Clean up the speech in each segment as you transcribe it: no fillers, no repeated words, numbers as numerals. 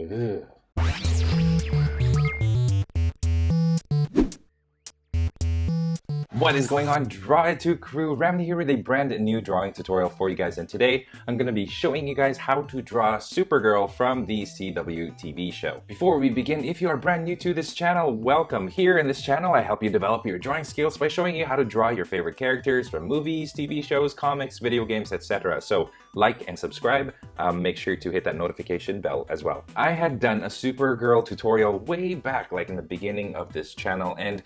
Ugh. What is going on, Draw It To Crew? Ramny here with a brand new drawing tutorial for you guys, and today I'm going to be showing you guys how to draw Supergirl from the CW TV show. Before we begin, if you are brand new to this channel, welcome. Here in this channel, I help you develop your drawing skills by showing you how to draw your favorite characters from movies, TV shows, comics, video games, etc. So like and subscribe. Make sure to hit that notification bell as well. I had done a Supergirl tutorial way back, like in the beginning of this channel, and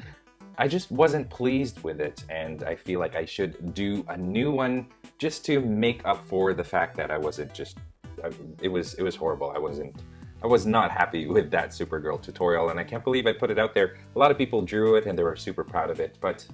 I just wasn't pleased with it, and I feel like I should do a new one just to make up for the fact that I wasn't just... It was horrible. I was not happy with that Supergirl tutorial, and I can't believe I put it out there. A lot of people drew it and they were super proud of it, but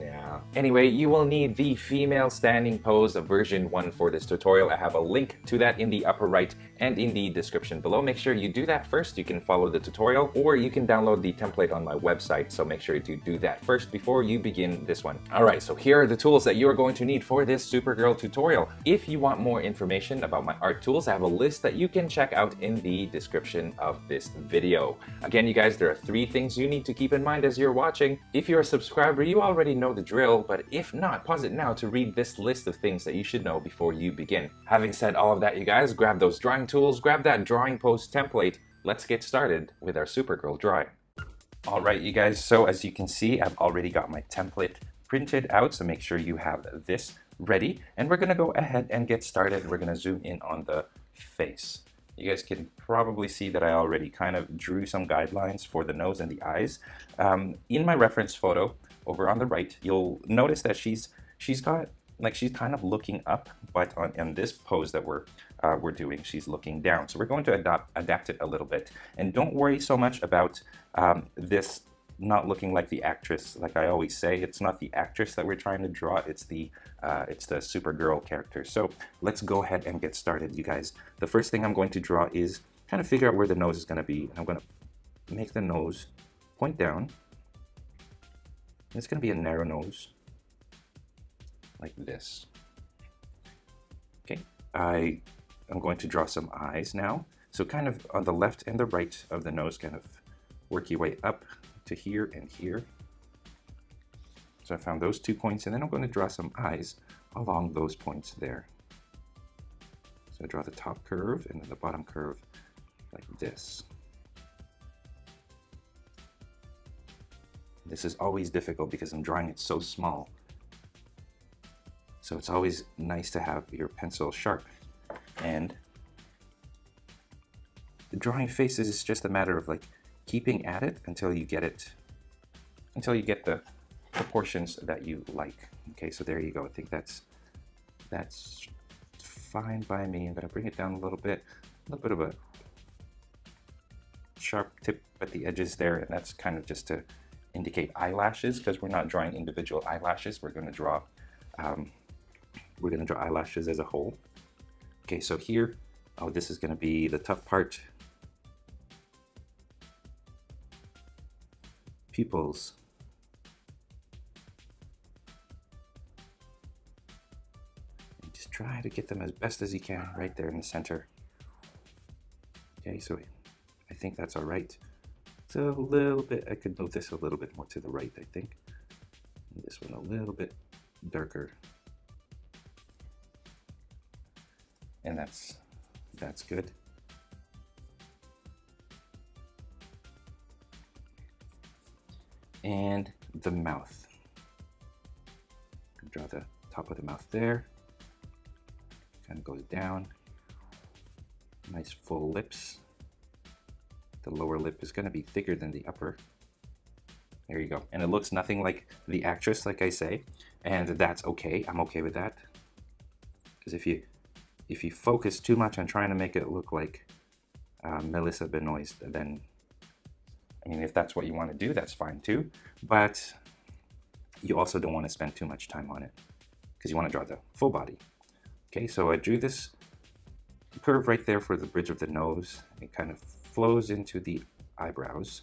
yeah. Anyway, you will need the female standing pose of version 1 for this tutorial. I have a link to that in the upper right and in the description below. Make sure you do that first. You can follow the tutorial, or you can download the template on my website. So make sure to do that first before you begin this one. Alright, so here are the tools that you are going to need for this Supergirl tutorial. If you want more information about my art tools, I have a list that you can check out in the description of this video. Again, you guys, there are 3 things you need to keep in mind as you're watching. If you're a subscriber, you already know the drill, but if not, pause it now to read this list of things that you should know before you begin. Having said all of that, you guys, grab those drawing tools, grab that drawing pose template. Let's get started with our Supergirl drawing. All right, you guys, so as you can see, I've already got my template printed out, so make sure you have this ready, and we're gonna go ahead and get started. We're gonna zoom in on the face. You guys can probably see that I already kind of drew some guidelines for the nose and the eyes. In my reference photo, over on the right, you'll notice that she's got, like, she's kind of looking up, but on this pose that we're doing, she's looking down. So we're going to adapt it a little bit. And don't worry so much about this not looking like the actress. Like I always say, it's not the actress that we're trying to draw, it's the Supergirl character. So let's go ahead and get started, you guys. The first thing I'm going to draw is kind of figure out where the nose is gonna be. And I'm gonna make the nose point down. It's gonna be a narrow nose, like this. Okay, I am going to draw some eyes now. So kind of on the left and the right of the nose, kind of work your way up to here and here. So I found those 2 points, and then I'm going to draw some eyes along those points there. So I draw the top curve and then the bottom curve like this. This is always difficult because I'm drawing it so small. So it's always nice to have your pencil sharp. And the drawing faces is just a matter of, like, keeping at it until you get it, until you get the proportions that you like. Okay, so there you go. I think that's fine by me. I'm gonna bring it down a little bit of a sharp tip at the edges there, and that's kind of just to indicate eyelashes, because we're not drawing individual eyelashes. We're going to draw eyelashes as a whole. Okay, so here, oh, this is going to be the tough part. Pupils. And just try to get them as best as you can right there in the center. Okay, so I think that's all right. So a little bit, I could move this a little bit more to the right, I think. And this one a little bit darker. And that's good. And the mouth. Draw the top of the mouth there. Kind of goes down. Nice full lips. The lower lip is going to be thicker than the upper. There you go. And it looks nothing like the actress, like I say, and that's okay. I'm okay with that, because if you focus too much on trying to make it look like Melissa Benoist, then, I mean, if that's what you want to do, that's fine too, but you also don't want to spend too much time on it, because you want to draw the full body. Okay, so I drew this curve right there for the bridge of the nose. It kind of flows into the eyebrows.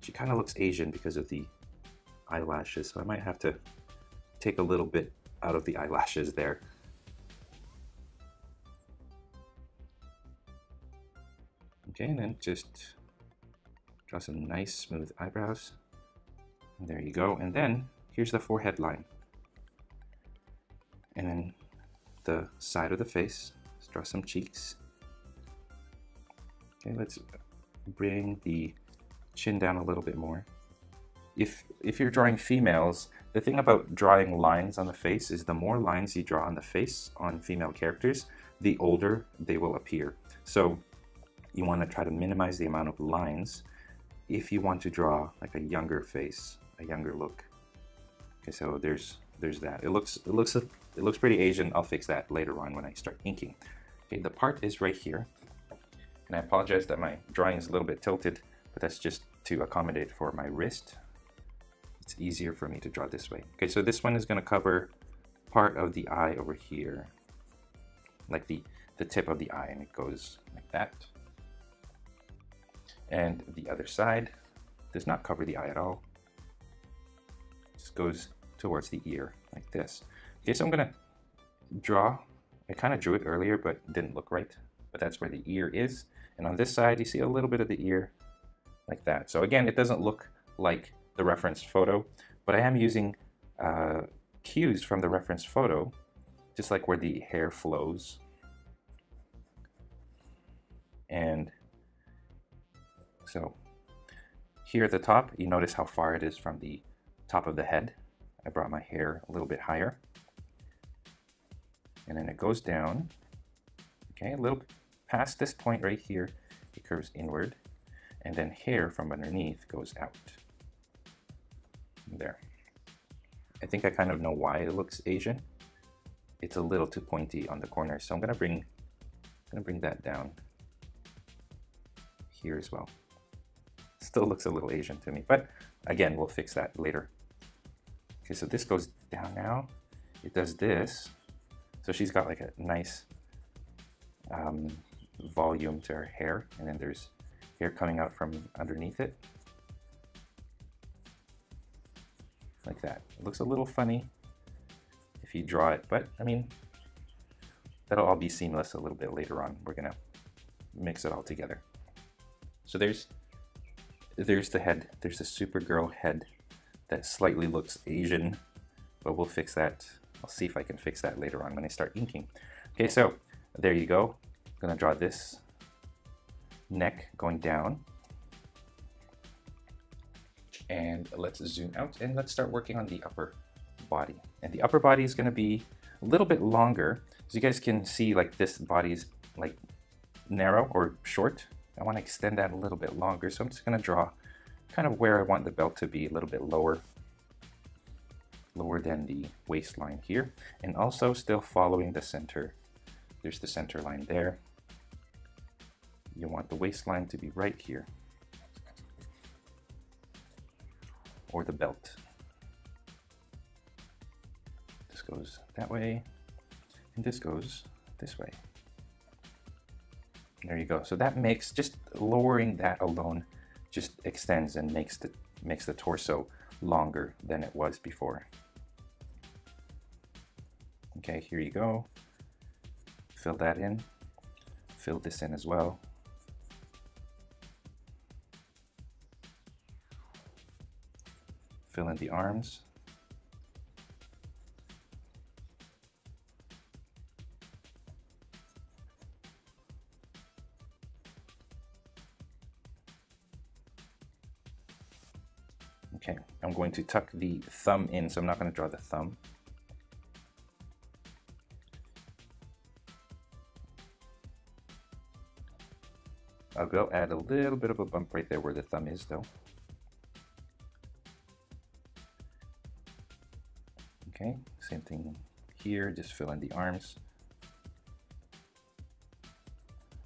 She kind of looks Asian because of the eyelashes, so I might have to take a little bit out of the eyelashes there. Okay, and then just draw some nice smooth eyebrows. And there you go. And then here's the forehead line. And then the side of the face. Let's draw some cheeks. Okay, let's bring the chin down a little bit more. If you're drawing females, the thing about drawing lines on the face is the more lines you draw on the face on female characters, the older they will appear. So you want to try to minimize the amount of lines if you want to draw like a younger face, a younger look. Okay, so there's that. It looks pretty Asian. I'll fix that later on when I start inking. Okay, the part is right here. And I apologize that my drawing is a little bit tilted, but that's just to accommodate for my wrist. It's easier for me to draw this way. Okay, so this one is going to cover part of the eye over here, like the tip of the eye, and it goes like that. And the other side does not cover the eye at all. It just goes towards the ear like this. Okay, so I'm going to draw. I kind of drew it earlier, but didn't look right. But that's where the ear is. And on this side, you see a little bit of the ear like that. So again, it doesn't look like the reference photo, but I am using cues from the reference photo, just like where the hair flows. And so here at the top, you notice how far it is from the top of the head. I brought my hair a little bit higher. And then it goes down, okay, a little past this point right here, it curves inward, and then hair from underneath goes out. There. I think I kind of know why it looks Asian. It's a little too pointy on the corner, so I'm gonna bring that down here as well. Still looks a little Asian to me, but again, we'll fix that later. Okay, so this goes down now. It does this. So she's got like a nice volume to her hair, and then there's hair coming out from underneath it. Like that. It looks a little funny if you draw it, but I mean, that'll all be seamless a little bit later on. We're gonna mix it all together. So there's the head. There's the Supergirl head that slightly looks Asian, but we'll fix that. I'll see if I can fix that later on when I start inking. Okay, so there you go. I'm gonna draw this neck going down. And let's zoom out and let's start working on the upper body. And the upper body is going to be a little bit longer. As you guys can see, like this body is like narrow or short. I want to extend that a little bit longer. So I'm just going to draw kind of where I want the belt to be, a little bit lower than the waistline here. And also still following the center. There's the center line there. You want the waistline to be right here, or the belt. This goes that way, and this goes this way. There you go. So that makes, just lowering that alone just extends and makes the torso longer than it was before. Okay, here you go. Fill that in. Fill this in as well. Fill in the arms. Okay, I'm going to tuck the thumb in, so I'm not going to draw the thumb. I'll go add a little bit of a bump right there where the thumb is though. Okay, same thing here, just fill in the arms.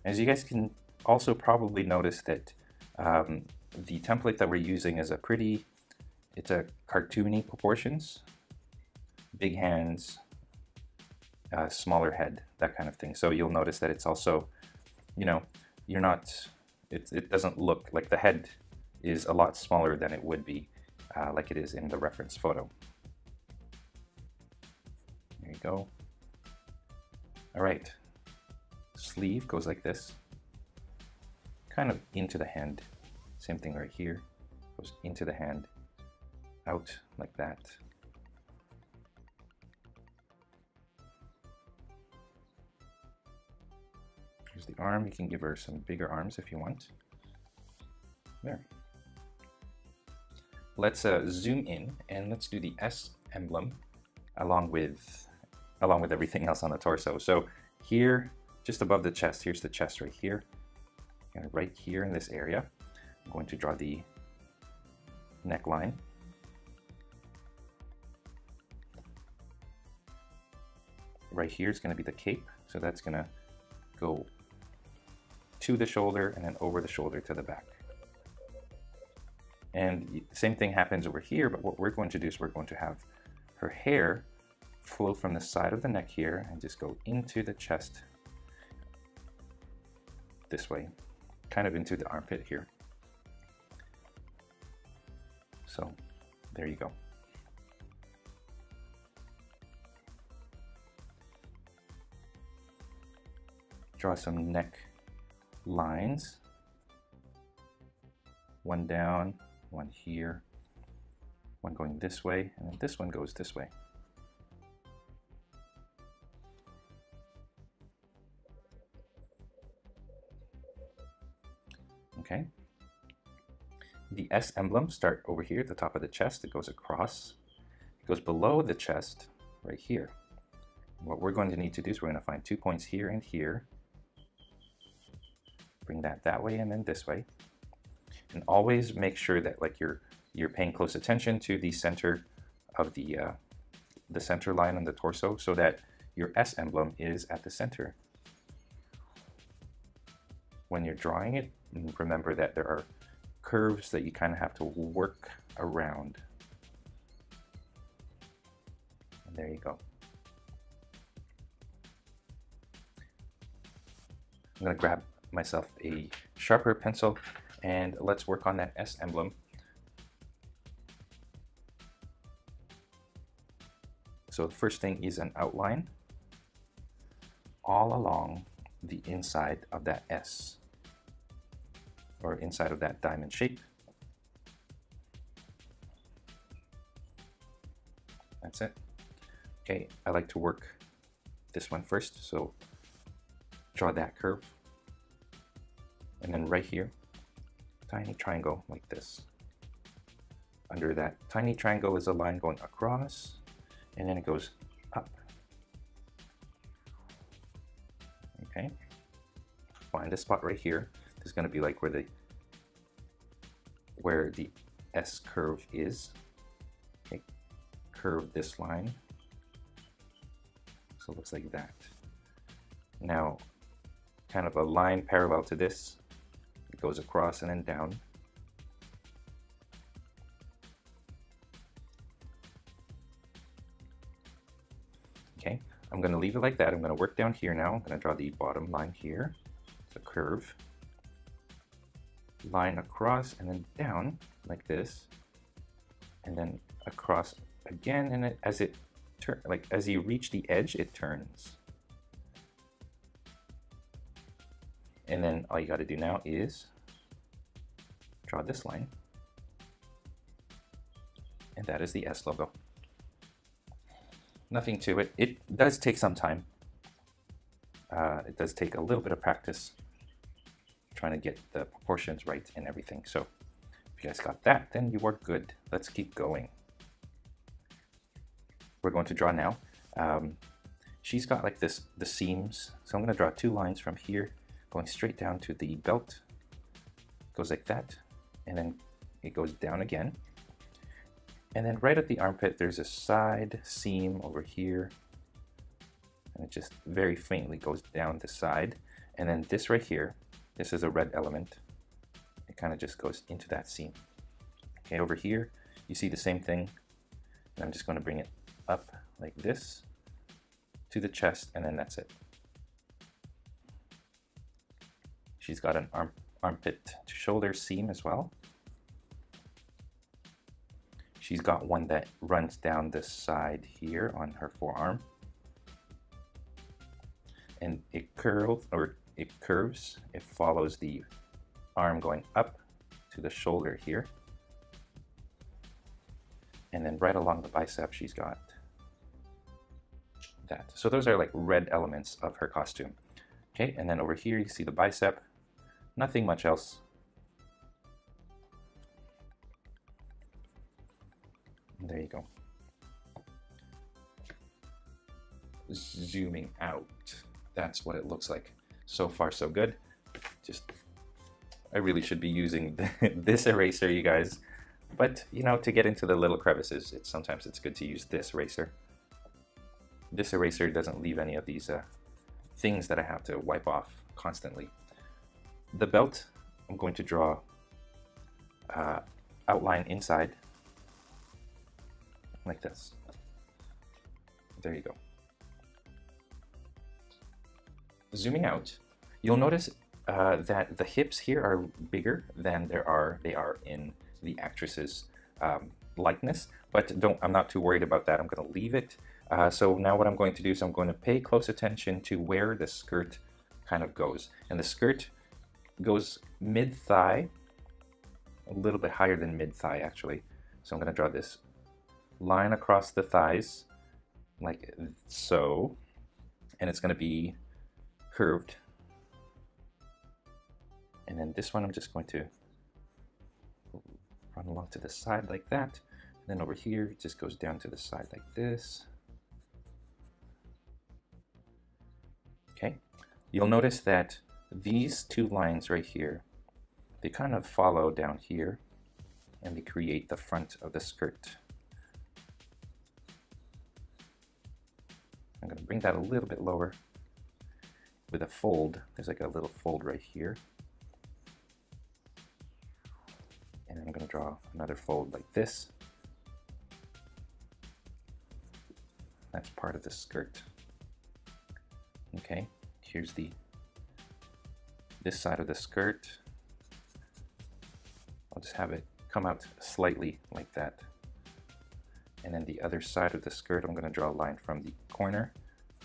As you guys can also probably notice that the template that we're using is a cartoony proportions, big hands, smaller head, that kind of thing. So you'll notice that it's also, you know, it doesn't look like the head is a lot smaller than it would be like it is in the reference photo. There you go. All right, sleeve goes like this, kind of into the hand. Same thing right here, goes into the hand, out like that. Here's the arm. You can give her some bigger arms if you want. There. Let's zoom in and let's do the S emblem along with everything else on the torso. So here, just above the chest, here's the chest right here, and right here in this area, I'm going to draw the neckline. Right here is going to be the cape, so that's going to go to the shoulder and then over the shoulder to the back. And same thing happens over here, but what we're going to do is we're going to have her hair flow from the side of the neck here and just go into the chest this way, kind of into the armpit here. So there you go. Draw some neck lines. One down, one here, one going this way, and then this one goes this way. Okay. The S emblem starts over here at the top of the chest. It goes across. It goes below the chest right here. What we're going to need to do is we're going to find 2 points here and here. Bring that way and then this way. And always make sure that like you're paying close attention to the center of the center line on the torso so that your S emblem is at the center. When you're drawing it, remember that there are curves that you kind of have to work around. And there you go. I'm going to grab myself a sharper pencil. And let's work on that S emblem. So the first thing is an outline all along the inside of that S, or inside of that diamond shape. That's it. Okay, I like to work this one first, so draw that curve. And then right here, tiny triangle like this. Under that tiny triangle is a line going across, and then it goes up. Okay. Find a spot right here. This is going to be like where the S curve is. Okay. Curve this line. So it looks like that. Now, kind of a line parallel to this. It goes across and then down. Okay, I'm going to leave it like that. I'm going to work down here now. I'm going to draw the bottom line here. It's a curve. Line across and then down like this. And then across again, and it, as it turns, like as you reach the edge, it turns. And then all you got to do now is draw this line. And that is the S logo. Nothing to it. It does take some time. It does take a little bit of practice trying to get the proportions right and everything. So if you guys got that, then you are good. Let's keep going. We're going to draw now. She's got like this, the seams. So I'm going to draw 2 lines from here, going straight down to the belt, goes like that, and then it goes down again. And then right at the armpit, there's a side seam over here, and it just very faintly goes down the side. And then this right here, this is a red element. It kind of just goes into that seam. Okay, over here, you see the same thing. And I'm just going to bring it up like this to the chest, and then that's it. She's got an armpit to shoulder seam as well. She's got one that runs down this side here on her forearm. And it curves, it follows the arm going up to the shoulder here. And then right along the bicep, she's got that. So those are like red elements of her costume. Okay, and then over here, you see the bicep, nothing much else. There you go. Zooming out. That's what it looks like. So far, so good. Just, I really should be using this eraser, you guys. But, you know, to get into the little crevices, sometimes it's good to use this eraser. This eraser doesn't leave any of these things that I have to wipe off constantly. The belt, I'm going to draw outline inside, like this. There you go. Zooming out, you'll notice that the hips here are bigger than they are in the actress's likeness, but I'm not too worried about that. I'm going to leave it. So now what I'm going to do is I'm going to pay close attention to where the skirt kind of goes. And the skirt goes mid-thigh, a little bit higher than mid-thigh actually. So I'm going to draw this line across the thighs, like so, and it's going to be curved. And then this one I'm just going to run along to the side like that. And then over here, it just goes down to the side like this. Okay, you'll notice that these two lines right here, they kind of follow down here and they create the front of the skirt. I'm going to bring that a little bit lower with a fold. There's like a little fold right here. And I'm going to draw another fold like this. That's part of the skirt. Okay, here's this side of the skirt. I'll just have it come out slightly like that. And then the other side of the skirt, I'm going to draw a line from the corner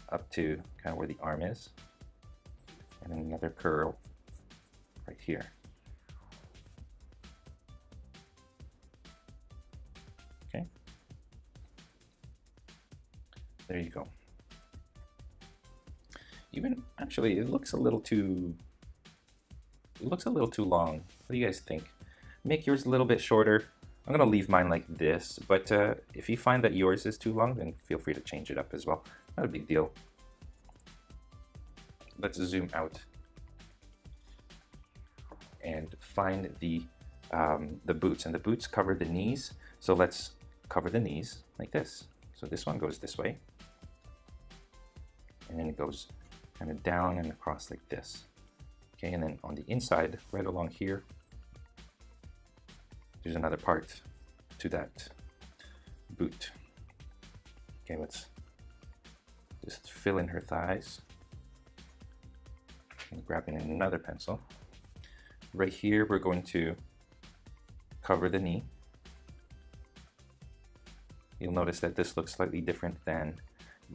up to kind of where the arm is. And then another curl right here. Okay. There you go. Even actually, it looks a little too long. What do you guys think? Make yours a little bit shorter. I'm gonna leave mine like this, but if you find that yours is too long, then feel free to change it up as well. Not a big deal. Let's zoom out and find the boots. And the boots cover the knees, so let's cover the knees like this. So this one goes this way, and then it goes kind of down and across like this. Okay, and then on the inside, right along here, there's another part to that boot. Okay, let's just fill in her thighs. I'm grabbing another pencil. Right here, we're going to cover the knee. You'll notice that this looks slightly different than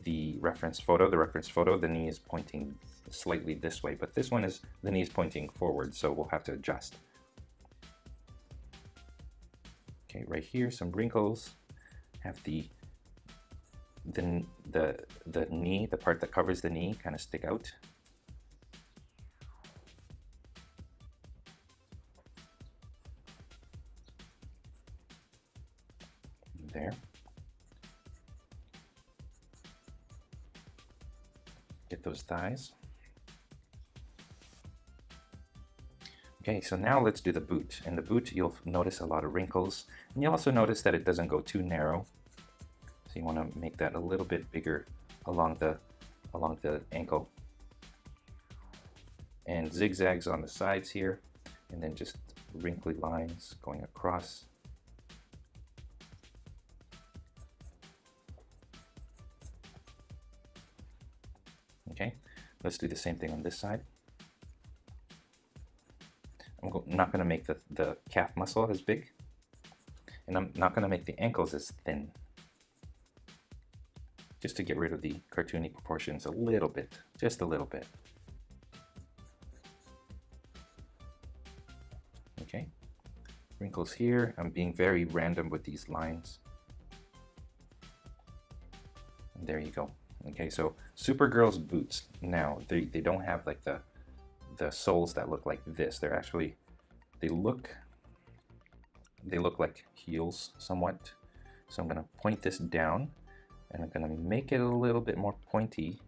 the reference photo. The reference photo, the knee is pointing slightly this way, but this one is, the knee is pointing forward, so we'll have to adjust. Okay, right here, some wrinkles. Have the knee, the part that covers the knee, kind of stick out. There. Get those thighs. Okay, so now let's do the boot. And the boot, you'll notice a lot of wrinkles. And you'll also notice that it doesn't go too narrow. So you want to make that a little bit bigger along the ankle. And zigzags on the sides here. And then just wrinkly lines going across. Okay, let's do the same thing on this side. I'm not going to make the calf muscle as big, and I'm not going to make the ankles as thin, just to get rid of the cartoony proportions a little bit, just a little bit. sprinkles here. I'm being very random with these lines. And there you go. Okay, so Supergirl's boots. Now, they don't have like the soles that look like this. They're actually, they look like heels somewhat. So I'm gonna point this down and I'm gonna make it a little bit more pointy.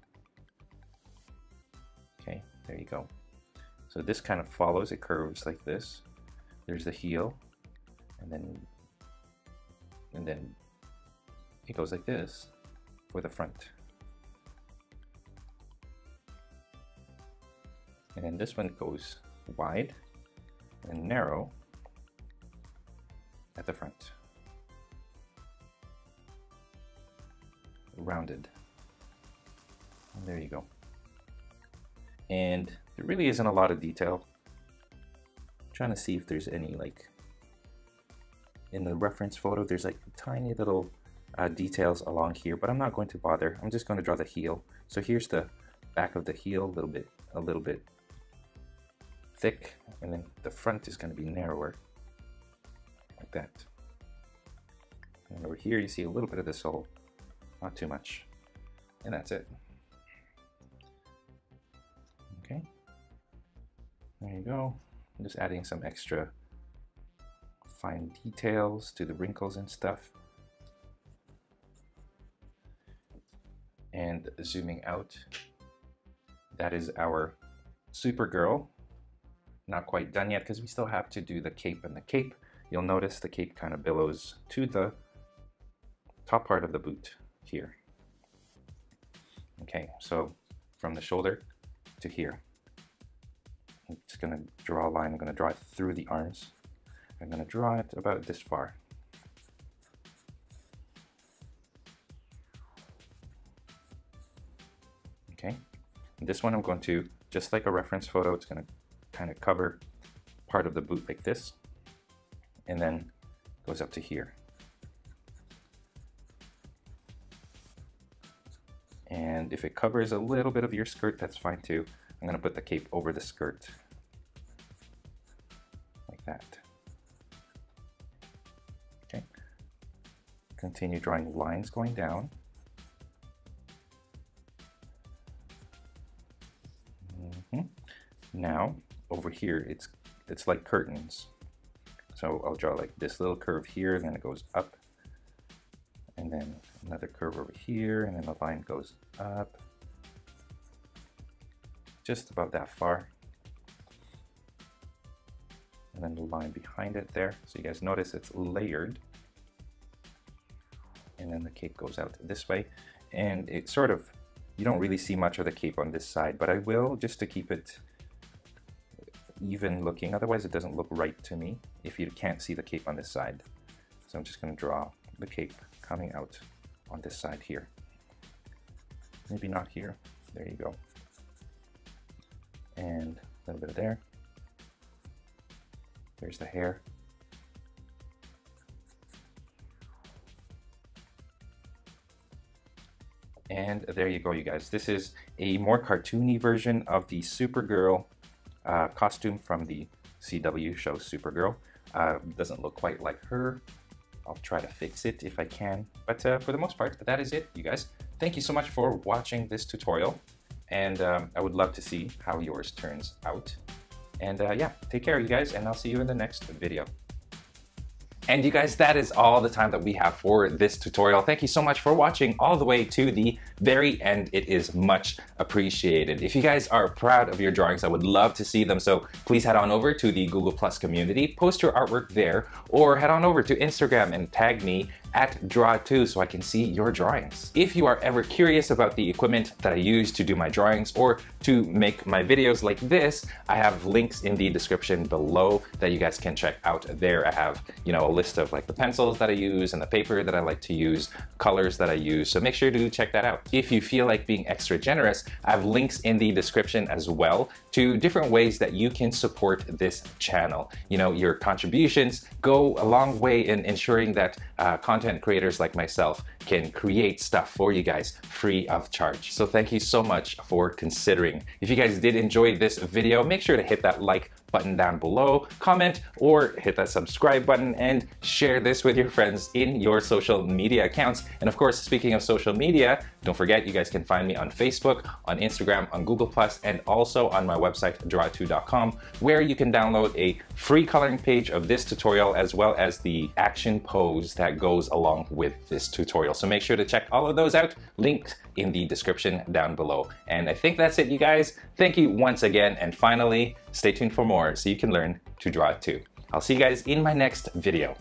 Okay, there you go. So this kind of follows, it curves like this. There's the heel, and then it goes like this for the front. And then this one goes wide and narrow at the front. Rounded. And there you go. And there really isn't a lot of detail. I'm trying to see if there's any, like, in the reference photo, there's like tiny little details along here, but I'm not going to bother. I'm just going to draw the heel. So here's the back of the heel, a little bit thick, and then the front is going to be narrower, like that. And over here, you see a little bit of the sole, not too much, and that's it. Okay, there you go. I'm just adding some extra fine details to the wrinkles and stuff. And zooming out, that is our Supergirl. Not quite done yet because we still have to do the cape and the cape. You'll notice the cape kind of billows to the top part of the boot here. Okay, so from the shoulder to here. I'm just gonna draw a line. I'm gonna draw it through the arms. I'm gonna draw it about this far. Okay. This one I'm going to, just like a reference photo, it's going to kind of cover part of the boot like this, and then goes up to here. And if it covers a little bit of your skirt, that's fine too. I'm going to put the cape over the skirt, like that. Okay. Continue drawing lines going down. Now, over here, it's like curtains. So I'll draw like this little curve here, and then it goes up, and then another curve over here, and then the line goes up, just about that far. And then the line behind it there. So you guys notice it's layered. And then the cape goes out this way, and it sort of, you don't really see much of the cape on this side, but I will, just to keep it even looking, otherwise it doesn't look right to me if you can't see the cape on this side. So I'm just going to draw the cape coming out on this side here. Maybe not here. There you go. And a little bit of there. There's the hair. And there you go, you guys. This is a more cartoony version of the Supergirl costume from the CW show Supergirl. Doesn't look quite like her. I'll try to fix it if I can, but for the most part, that is it, you guys. Thank you so much for watching this tutorial, and I would love to see how yours turns out. And yeah, take care, you guys, and I'll see you in the next video. And you guys, that is all the time that we have for this tutorial. Thank you so much for watching all the way to the very end. It is much appreciated. If you guys are proud of your drawings, I would love to see them. So please head on over to the Google Plus community, post your artwork there, or head on over to Instagram and tag me at Draw It To so I can see your drawings. If you are ever curious about the equipment that I use to do my drawings or to make my videos like this, I have links in the description below that you guys can check out there. I have, you know, a list of like the pencils that I use and the paper that I like to use, colors that I use, so make sure to check that out. If you feel like being extra generous, I have links in the description as well to different ways that you can support this channel. You know, your contributions go a long way in ensuring that content creators like myself can create stuff for you guys free of charge. So thank you so much for considering. If you guys did enjoy this video, make sure to hit that like button down below, comment, or hit that subscribe button, and share this with your friends in your social media accounts. And of course, speaking of social media, don't forget you guys can find me on Facebook, on Instagram, on Google Plus, and also on my website, drawittoo.com, where you can download a free coloring page of this tutorial as well as the action pose that goes along with this tutorial. So make sure to check all of those out, linked in the description down below. And I think that's it, you guys. Thank you once again, and finally, stay tuned for more so you can learn to draw it too. I'll see you guys in my next video.